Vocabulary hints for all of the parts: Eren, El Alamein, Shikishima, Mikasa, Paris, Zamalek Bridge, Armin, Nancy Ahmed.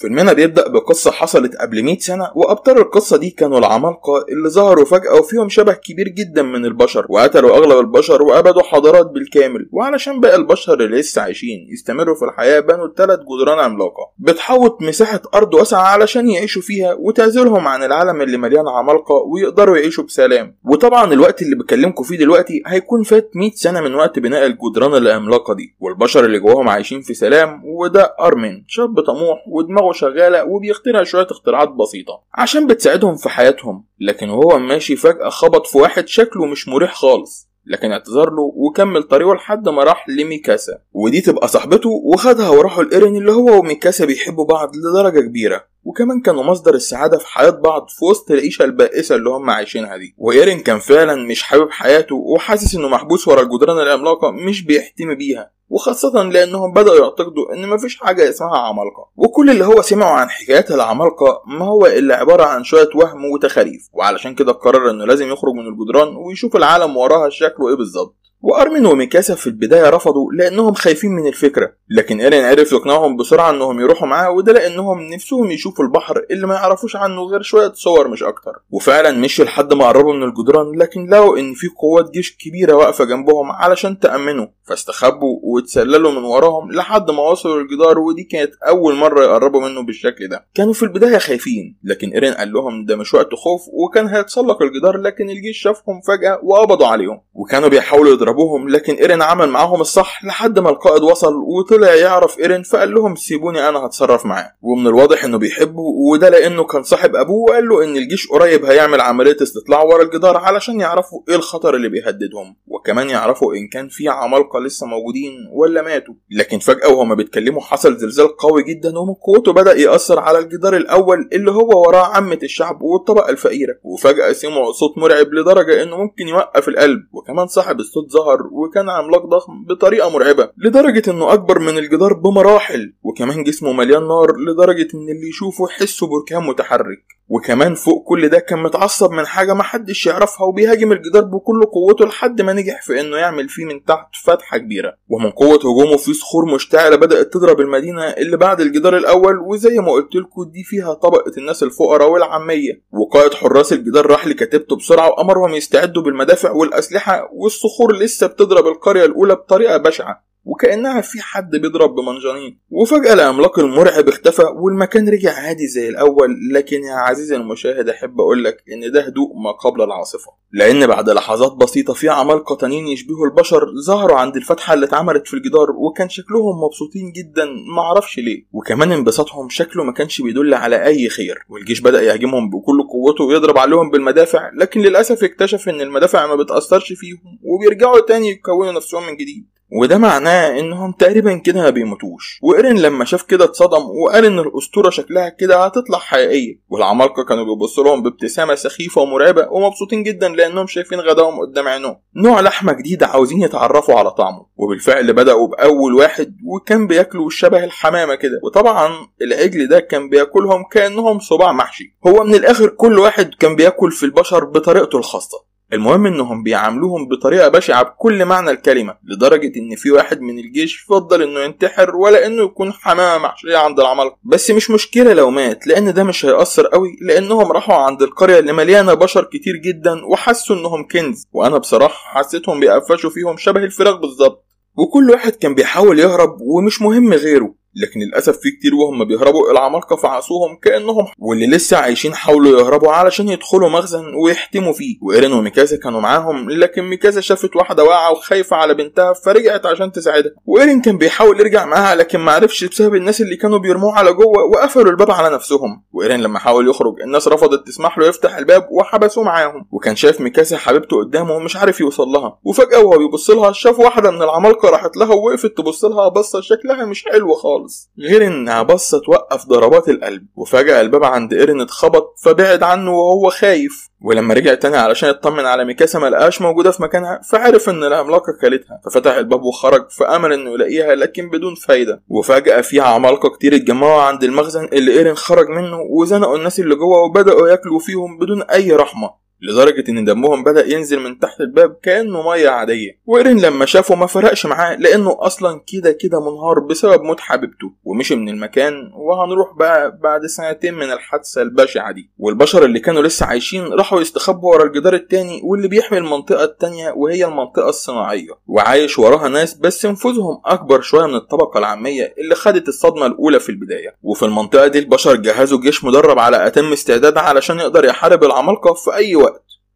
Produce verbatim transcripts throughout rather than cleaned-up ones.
فيلمنا بيبدأ بقصة حصلت قبل مئة سنة، وأبطال القصة دي كانوا العمالقة اللي ظهروا فجأة وفيهم شبه كبير جدا من البشر، وقتلوا أغلب البشر وأبدوا حضارات بالكامل. وعلشان بقى البشر اللي لسه عايشين يستمروا في الحياة بنوا ثلاث جدران عملاقة بتحوط مساحة أرض واسعة علشان يعيشوا فيها وتعزلهم عن العالم اللي مليان عمالقة ويقدروا يعيشوا بسلام. وطبعا الوقت اللي بكلمكم فيه دلوقتي هيكون فات مئة سنة من وقت بناء الجدران العملاقة دي، والبشر اللي جواهم عايشين في سلام. وده أرمين، شاب طموح ودماغه شغالة وبيخترع شوية اختراعات بسيطة عشان بتساعدهم في حياتهم. لكن وهو ماشي فجأة خبط في واحد شكله مش مريح خالص، لكن اعتذر له وكمل طريقه لحد ما راح لميكاسا، ودي تبقى صاحبته، وخدها وراحوا لإيرين اللي هو وميكاسا بيحبوا بعض لدرجة كبيرة، وكمان كانوا مصدر السعادة في حياة بعض في وسط العيشة البائسة اللي هم عايشينها دي. وإيرين كان فعلا مش حابب حياته وحاسس انه محبوس ورا الجدران العملاقة مش بيحتمي بيها، وخاصة لأنهم بدأوا يعتقدوا إن مفيش حاجة اسمها عمالقة، وكل اللي هو سمعه عن حكايات العمالقة ما هو إلا عبارة عن شوية وهم وتخاريف. وعلشان كده قرر إنه لازم يخرج من الجدران ويشوف العالم وراها شكله إيه بالظبط. وأرمين وميكاسا في البداية رفضوا لأنهم خايفين من الفكرة، لكن إيرين عرف يقنعهم بسرعة إنهم يروحوا معاه، وده لأنهم نفسهم يشوفوا البحر اللي ما يعرفوش عنه غير شوية صور مش أكتر. وفعلا مشوا لحد ما قربوا من الجدران، لكن لقوا إن في قوات جيش كبيرة واقفة جنبهم علشان تأمنوا، فاستخبوا واتسللوا من وراهم لحد ما وصلوا الجدار، ودي كانت أول مرة يقربوا منه بالشكل ده. كانوا في البداية خايفين، لكن إيرين قال لهم ده مش وقت خوف، وكان هيتسلق الجدار، لكن الجيش شافهم فجأة وقبضوا عليهم، وكانوا بيحاولوا ضربوهم. لكن إيرين عمل معاهم الصح لحد ما القائد وصل وطلع يعرف إيرين، فقال لهم سيبوني أنا هتصرف معاه، ومن الواضح إنه بيحبه، وده لأنه كان صاحب أبوه وقال له إن الجيش قريب هيعمل عملية استطلاع ورا الجدار علشان يعرفوا إيه الخطر اللي بيهددهم، وكمان يعرفوا إن كان في عمالقة لسه موجودين ولا ماتوا. لكن فجأة وهما بيتكلموا حصل زلزال قوي جدا، ومن قوته بدأ يأثر على الجدار الأول اللي هو وراه عامة الشعب والطبقة الفقيرة، وفجأة سمعوا صوت مرعب لدرجة إنه ممكن يوقف القلب، وكمان صاحب الصوت ظهر وكان عملاق ضخم بطريقة مرعبة لدرجة انه اكبر من الجدار بمراحل، وكمان جسمه مليان نار لدرجة ان اللي يشوفه يحسه بركان متحرك. وكمان فوق كل ده كان متعصب من حاجة محدش يعرفها، وبيهاجم الجدار بكل قوته لحد ما نجح في انه يعمل فيه من تحت فتحة كبيرة، ومن قوة هجومه في صخور مشتعلة بدأت تضرب المدينة اللي بعد الجدار الاول، وزي ما قلتلكوا دي فيها طبقة الناس الفقراء والعامية. وقائد حراس الجدار راح لكتيبته بسرعة وامرهم يستعدوا بالمدافع والاسلحة، والصخور لسه بتضرب القرية الاولى بطريقة بشعة وكأنها في حد بيضرب بمنجنيق. وفجأة العملاق المرعب اختفى والمكان رجع عادي زي الأول. لكن يا عزيزي المشاهد أحب أقولك إن ده هدوء ما قبل العاصفة، لأن بعد لحظات بسيطة في عمالقة تانيين يشبهوا البشر ظهروا عند الفتحة اللي اتعملت في الجدار، وكان شكلهم مبسوطين جدا معرفش ليه، وكمان انبساطهم شكله ما كانش بيدل على أي خير. والجيش بدأ يهاجمهم بكل قوته ويضرب عليهم بالمدافع، لكن للأسف اكتشف إن المدافع ما بتأثرش فيهم وبيرجعوا تاني يكونوا نفسهم من جديد، وده معناه انهم تقريبا كده ما بيموتوش. وإيرين لما شاف كده اتصدم وقال ان الاسطوره شكلها كده هتطلع حقيقيه، والعمالقه كانوا بيبصوا لهم بابتسامه سخيفه ومرعبه ومبسوطين جدا لانهم شايفين غداهم قدام عينهم، نوع لحمه جديده عاوزين يتعرفوا على طعمه. وبالفعل بداوا باول واحد، وكان بياكلوا شبه الحمامه كده، وطبعا العجل ده كان بياكلهم كانهم صباع محشي. هو من الاخر كل واحد كان بياكل في البشر بطريقته الخاصه. المهم انهم بيعاملوهم بطريقة بشعة بكل معنى الكلمة، لدرجة ان في واحد من الجيش فضل انه ينتحر ولا انه يكون حمامة محشية عند العمالقة، بس مش مشكلة لو مات لان ده مش هيأثر قوي، لانهم راحوا عند القرية اللي مليانة بشر كتير جدا وحسوا انهم كنز. وانا بصراحة حسيتهم بيقفشوا فيهم شبه الفراخ بالظبط، وكل واحد كان بيحاول يهرب ومش مهم غيره. لكن للأسف في كتير وهم بيهربوا العمالقة فعصوهم كأنهم، واللي لسه عايشين حاولوا يهربوا علشان يدخلوا مخزن ويحتموا فيه، وإيرين وميكاسا كانوا معاهم. لكن ميكاسا شافت واحدة واقعة وخايفة على بنتها فرجعت عشان تساعدها، وإيرين كان بيحاول يرجع معاها لكن معرفش بسبب الناس اللي كانوا بيرموه على جوه وقفلوا الباب على نفسهم. وإيرين لما حاول يخرج الناس رفضت تسمح له يفتح الباب وحبسوه معاهم، وكان شاف ميكاسا حبيبته قدامه ومش عارف يوصل لها. وفجأة وهو بيبص لها شاف واحدة من العمالقة راحت لها ووقفت تبص لها بصة شكلها مش حلو خالص، غير انها بصة توقف ضربات القلب. وفجأة الباب عند إيرين اتخبط فبعد عنه وهو خايف، ولما رجع تاني علشان يطمن على ميكاسا ما لقاش موجودة في مكانها، فعرف ان العملاقة كلتها، ففتح الباب وخرج فأمل انه يلاقيها لكن بدون فايدة. وفجأة في عمالقة كتير اتجمعوا عند المخزن اللي إيرين خرج منه، وزنقوا الناس اللي جوه وبدأوا ياكلوا فيهم بدون اي رحمة. لدرجة ان دمهم بدأ ينزل من تحت الباب كأنه مية عادية. وإيرين لما شافه ما فرقش معاه لانه اصلا كده كده منهار بسبب موت حبيبته ومشي من المكان. وهنروح بقى بعد سنتين من الحادثة البشعة دي، والبشر اللي كانوا لسه عايشين راحوا يستخبوا ورا الجدار التاني واللي بيحمي المنطقة التانية وهي المنطقة الصناعية، وعايش وراها ناس بس نفوذهم اكبر شوية من الطبقة العامية اللي خدت الصدمة الاولى في البداية. وفي المنطقة دي البشر جهزوا جيش مدرب على اتم استعداد علشان يقدر يحارب العمالقة في اي وقت.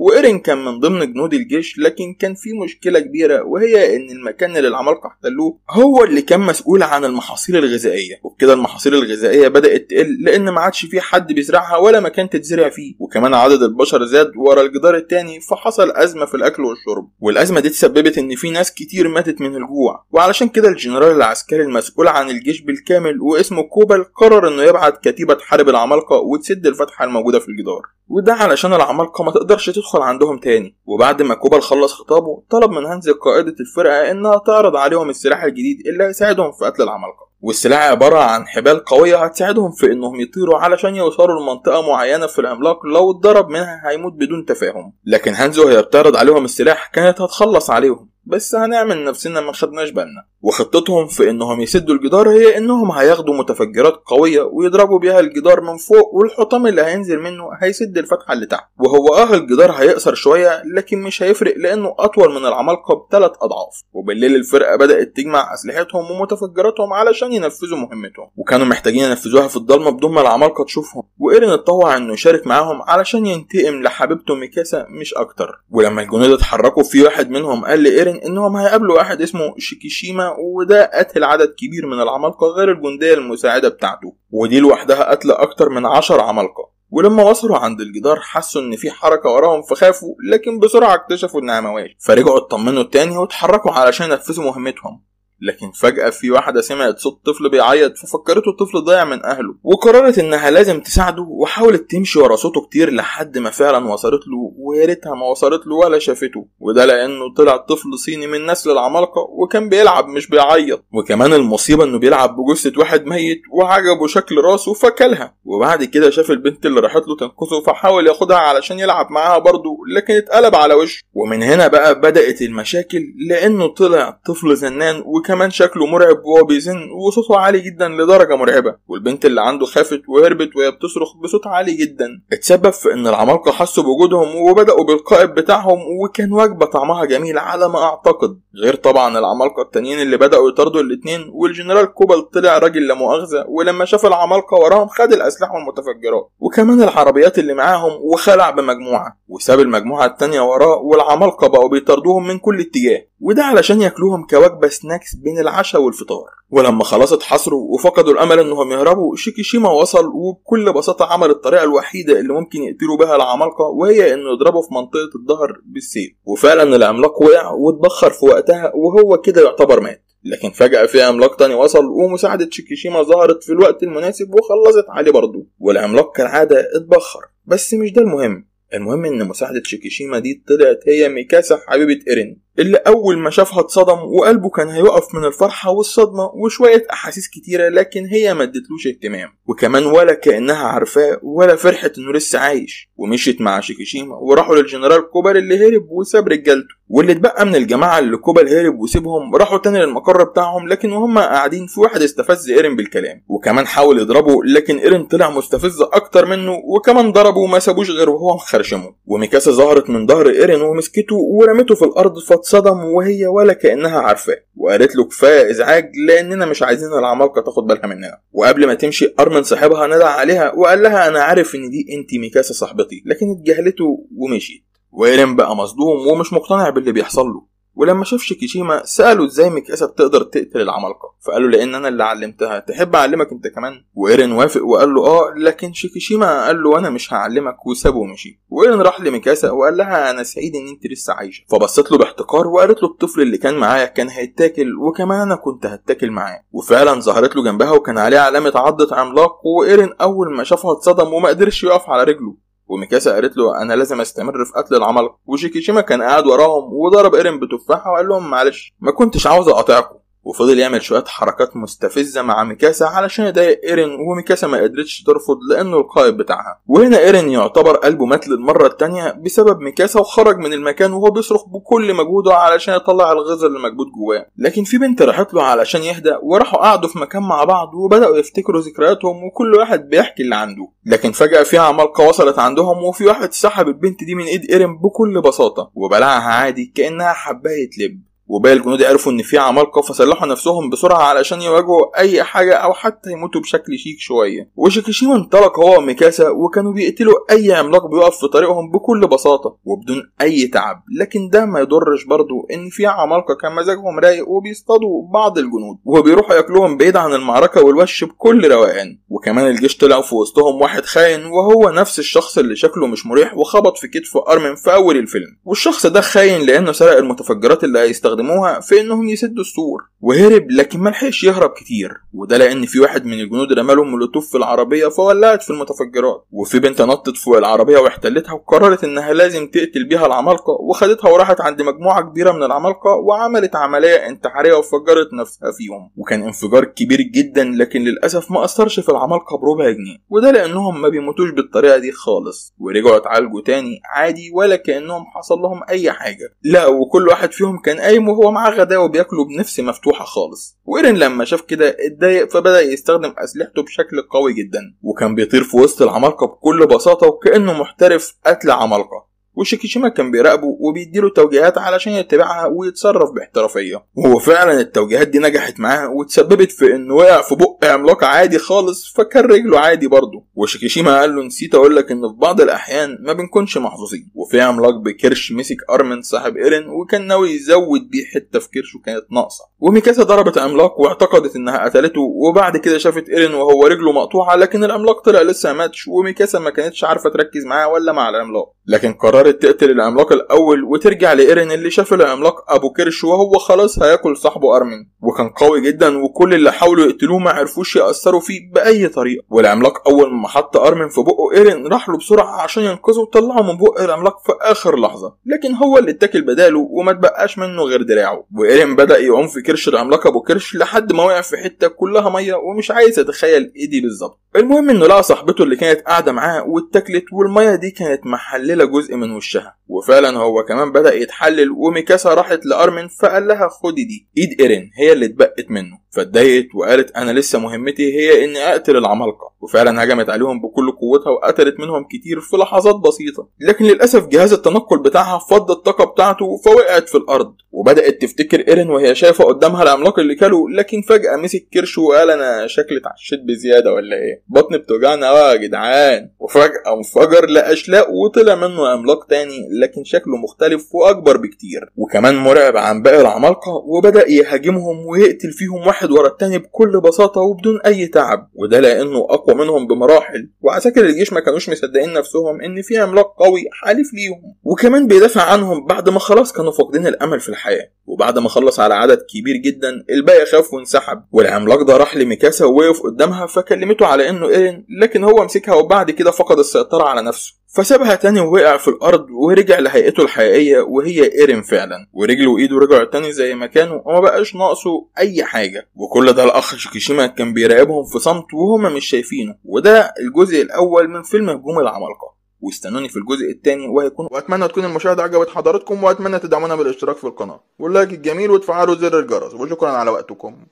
وإيرين كان من ضمن جنود الجيش، لكن كان في مشكلة كبيرة وهي ان المكان اللي العمالقة احتلوه هو اللي كان مسؤول عن المحاصيل الغذائية، وبكده المحاصيل الغذائية بدأت تقل لان ما عادش في حد بيزرعها ولا مكان تتزرع فيه، وكمان عدد البشر زاد ورا الجدار التاني فحصل أزمة في الأكل والشرب، والأزمة دي تسببت ان في ناس كتير ماتت من الجوع. وعلشان كده الجنرال العسكري المسؤول عن الجيش بالكامل واسمه كوبل قرر انه يبعت كتيبة تحارب العمالقة وتسد الفتحة الموجودة في الجدار، وده علشان العمالقة ما تقدرش تدخل عندهم تاني. وبعد ما كوبل خلص خطابه طلب من هانز قائدة الفرقة انها تعرض عليهم السلاح الجديد اللي هيساعدهم في قتل العمالقة، والسلاح عبارة عن حبال قوية هتساعدهم في انهم يطيروا علشان يوصلوا لمنطقة معينة في العملاق لو اتضرب منها هيموت بدون تفاهم. لكن هانز وهي بتعرض عليهم السلاح كانت هتخلص عليهم، بس هنعمل نفسنا ما خدناش بالنا. وخطتهم في انهم يسدوا الجدار هي انهم هياخدوا متفجرات قوية ويضربوا بيها الجدار من فوق، والحطام اللي هينزل منه هيسد الفتحة اللي تحت. وهو اه الجدار هيقصر شوية لكن مش هيفرق لانه اطول من العمالقة بثلاث اضعاف. وبالليل الفرقة بدأت تجمع اسلحتهم ومتفجراتهم علشان ينفذوا مهمتهم، وكانوا محتاجين ينفذوها في الضلمة بدون ما العمالقة تشوفهم. وإيرين اتطوع انه يشارك معاهم علشان ينتقم لحبيبته ميكاسا مش اكتر. ولما الجنود اتحركوا في واحد منهم قال لإيرين انهم هيقابلوا واحد اسمه شيكيشيما، وده قتل عدد كبير من العمالقة غير الجندية المساعدة بتاعته، ودي لوحدها قتل اكتر من عشر عمالقة. ولما وصلوا عند الجدار حسوا ان في حركة وراهم فخافوا، لكن بسرعة اكتشفوا انها مواش، فرجعوا اطمنوا التاني واتحركوا علشان ينفذوا مهمتهم. لكن فجأة في واحدة سمعت صوت طفل بيعيط ففكرته الطفل ضايع من أهله، وقررت إنها لازم تساعده، وحاولت تمشي ورا صوته كتير لحد ما فعلا وصلت له، وياريتها ما وصلت له ولا شافته، وده لأنه طلع طفل صيني من نسل العمالقة وكان بيلعب مش بيعيط. وكمان المصيبة إنه بيلعب بجثة واحد ميت وعجبه شكل راسه فكلها، وبعد كده شاف البنت اللي راحت له تنقذه فحاول ياخدها علشان يلعب معاها برضه، لكن اتقلب على وشه. ومن هنا بقى بدأت المشاكل لأنه طلع طفل زنان كمان شكله مرعب وهو بيزن وصوته عالي جدا لدرجة مرعبة، والبنت اللي عنده خافت وهربت وهي بتصرخ بصوت عالي جدا. اتسبب في ان العمالقة حسوا بوجودهم وبدأوا بالقائد بتاعهم، وكان وجبة طعمها جميل على ما اعتقد، غير طبعا العمالقة التانيين اللي بدأوا يطاردوا الاتنين. والجنرال كوبل طلع راجل لا مؤاخذة، ولما شاف العمالقة وراهم خد الاسلحة والمتفجرات وكمان العربيات اللي معاهم وخلع بمجموعة وساب المجموعة التانية وراه، والعمالقة بقوا بيطاردوهم من كل اتجاه، وده علشان ياكلوهم كوجبة سناكس بين العشاء والفطار. ولما خلاص اتحصروا وفقدوا الامل انهم يهربوا شيكيشيما وصل، وبكل بساطة عمل الطريقة الوحيدة اللي ممكن يقتلوا بها العمالقة وهي انه يضربوا في منطقة الظهر بالسيف، وفعلا العملاق وقع واتبخر في وقتها وهو كده يعتبر مات. لكن فجأة في عملاق تاني وصل ومساعدة شيكيشيما ظهرت في الوقت المناسب وخلصت عليه برضه، والعملاق كالعادة اتبخر. بس مش ده المهم، المهم ان مساعدة شيكيشيما دي طلعت هي ميكاسا حبيبة إيرين، اللي اول ما شافها اتصدم وقلبه كان هيقف من الفرحة والصدمة وشوية احاسيس كتيرة، لكن هي ما ادتلوش اهتمام وكمان ولا كأنها عارفاه ولا فرحة انه لسه عايش. ومشيت مع شيكيشيما وراحوا للجنرال كوبل اللي هرب وساب رجالته، واللي اتبقى من الجماعة اللي كوبل هرب وسيبهم راحوا تاني للمقر بتاعهم. لكن وهم قاعدين في واحد استفز إيرين بالكلام وكمان حاول يضربه، لكن إيرين طلع مستفز اكتر منه وكمان ضربه وما سابوش غير وهو مخرشمه. وميكاسا ظهرت من ظهر إيرين ومسكته ورمته في الارض صدم، وهي ولا كأنها عارفاه، وقالت له كفاية ازعاج لاننا مش عايزين العمالقة تاخد بالها مننا. وقبل ما تمشي أرمن صاحبها ندى عليها وقال لها انا عارف ان دي انتي ميكاسا صاحبتي، لكن اتجاهلته ومشيت. وإيرين بقى مصدوم ومش مقتنع باللي بيحصل له. ولما شاف شيكيشيما سألوا ازاي ميكاسا بتقدر تقتل العمالقة، فقالوا لان انا اللي علمتها، تحب اعلمك انت كمان؟ وإيرين وافق وقال له اه، لكن شيكيشيما قال له انا مش هعلمك وسابه ومشي. وإيرين راح لميكاسا وقال لها انا سعيد ان انت لسه عايشه، فبصت له باحتقار وقالت له الطفل اللي كان معايا كان هيتاكل وكمان انا كنت هتاكل معاه. وفعلا ظهرت له جنبها وكان عليه علامه عضه عملاق، وإيرين اول ما شافها اتصدم وما قدرش يقف على رجله. وميكاسا قالت له انا لازم استمر في قتل العمالقة، وشيكيشيما كان قاعد وراهم وضرب إيرين بتفاحة وقال لهم معلش ما كنتش عاوز اقاطعكم. وفضل يعمل شوية حركات مستفزة مع ميكاسا علشان يضايق ايرين، وميكاسا ما قدرتش ترفض لانه القائد بتاعها. وهنا ايرين يعتبر قلبه مات للمرة التانية بسبب ميكاسا، وخرج من المكان وهو بيصرخ بكل مجهوده علشان يطلع الغذاء اللي مكبوت جواه. لكن في بنت راحت له علشان يهدأ، وراحوا قعدوا في مكان مع بعض وبدأوا يفتكروا ذكرياتهم وكل واحد بيحكي اللي عنده. لكن فجأة في عمالقة وصلت عندهم، وفي واحد سحب البنت دي من ايد ايرين بكل بساطة وبلعها عادي كأنها حباية لب. وباقي الجنود عرفوا ان في عمالقه، فسلحوا نفسهم بسرعه علشان يواجهوا اي حاجه او حتى يموتوا بشكل شيك شويه. وشيكيشيما انطلق هو وميكاسا، وكانوا بيقتلوا اي عملاق بيقف في طريقهم بكل بساطه وبدون اي تعب. لكن ده ما يضرش برضو ان في عمالقه كان مزاجهم رايق وبيصطادوا بعض الجنود وبيروحوا ياكلوهم بعيد عن المعركه والوش بكل روقان. وكمان الجيش طلع في وسطهم واحد خاين، وهو نفس الشخص اللي شكله مش مريح وخبط في كتف ارمن في اول الفيلم. والشخص ده خاين لانه سرق المتفجرات اللي هيستخدمها في انهم يسدوا السور وهرب، لكن ملحقش يهرب كتير، وده لان في واحد من الجنود رمالهم مولوتوف في العربيه فولعت في المتفجرات. وفي بنت نطت فوق العربيه واحتلتها وقررت انها لازم تقتل بيها العمالقه، وخدتها وراحت عند مجموعه كبيره من العمالقه وعملت عمليه انتحاريه وفجرت نفسها فيهم. وكان انفجار كبير جدا، لكن للاسف ما اثرش في العمالقه بربع جنيه، وده لانهم ما بيموتوش بالطريقه دي خالص، ورجعوا اتعالجوا تاني عادي ولا كانهم حصل لهم اي حاجه. لا، وكل واحد فيهم كان اي وهو مع غداه وبياكله بنفس مفتوحه خالص. وايرين لما شاف كده اتضايق، فبدا يستخدم اسلحته بشكل قوي جدا، وكان بيطير في وسط العمالقه بكل بساطه وكانه محترف قتل عمالقه. وشيكيشيما كان بيراقبه وبيديله توجيهات علشان يتبعها ويتصرف باحترافيه، وهو فعلا التوجيهات دي نجحت معاه وتسببت في انه وقع في بق عملاق عادي خالص، فكان رجله عادي برضه. وشيكيشيما قال له نسيت اقول لك ان في بعض الاحيان ما بنكونش محظوظين، وفي عملاق بكرش مسك ارمن صاحب ايرين وكان ناوي يزود بيه حته في كرشه كانت ناقصه. وميكاسا ضربت عملاق واعتقدت انها قتلته، وبعد كده شافت ايرين وهو رجله مقطوعه، لكن العملاق طلع لسه ماتش، وميكاسا ما كانتش عارفه تركز معاه ولا مع العملاق، لكن قررت تقتل العملاق الاول وترجع لايرين اللي شاف العملاق ابو كرش وهو خلاص هياكل صاحبه ارمن. وكان قوي جدا، وكل اللي حاولوا يقتلوه ما عرفوش ياثروا فيه باي طريقه. والعملاق اول ما حط ارمن في بقه، ايرين راح له بسرعه عشان ينقذه وطلعه من بق العملاق في اخر لحظه، لكن هو اللي اتاكل بداله وما تبقاش منه غير دراعه. وايرين بدا يعوم في كرش العملاق ابو كرش لحد ما وقع في حته كلها ميه، ومش عايز اتخيل ايدي بالظبط. المهم انه لقى صاحبته اللي كانت قاعده معاه واتاكلت، والميه دي كانت محلله جزء من وشها، وفعلا هو كمان بدأ يتحلل. وميكاسا راحت لأرمن فقال لها خدي دي، ايد ايرين هي اللي اتبقت منه. فاتضايقت وقالت انا لسه مهمتي هي اني اقتل العمالقه، وفعلا هجمت عليهم بكل قوتها وقتلت منهم كتير في لحظات بسيطه. لكن للاسف جهاز التنقل بتاعها فض الطاقه بتاعته فوقعت في الارض، وبدات تفتكر ايرين وهي شايفه قدامها العملاق اللي كله. لكن فجاه مسك كرشه وقال انا شكلي اتعشيت بزياده ولا ايه، بطني بتوجعنا اه يا جدعان. وفجاه انفجر لاشلاء وطلع منه عملاق تاني، لكن شكله مختلف واكبر بكتير وكمان مرعب عن باقي العمالقه، وبدا يهاجمهم ويقتل فيهم واحد واحد ورا التاني بكل بساطه وبدون اي تعب، وده لانه اقوى منهم بمراحل. وعساكر الجيش ما كانوش مصدقين نفسهم ان في عملاق قوي حالف ليهم، وكمان بيدافع عنهم بعد ما خلاص كانوا فاقدين الامل في الحياه. وبعد ما خلص على عدد كبير جدا، الباقي خاف وانسحب، والعملاق ده راح لميكاسا ووقف قدامها فكلمته على انه ايرين، لكن هو مسكها وبعد كده فقد السيطره على نفسه فسابها تاني ووقع في الارض ورجع لهيئته الحقيقيه وهي ايرين فعلا، ورجله وايده رجعوا تاني زي ما كانوا وما بقاش ناقصه اي حاجه. وكل ده الاخ شيكيشيما كان بيراقبهم في صمت وهما مش شايفينه. وده الجزء الاول من فيلم هجوم العمالقه، واستنوني في الجزء الثاني وهيكون، واتمنى تكون المشاهده عجبت حضراتكم، واتمنى تدعمونا بالاشتراك في القناه واللايك الجميل وتفعلوا زر الجرس، وشكرا على وقتكم.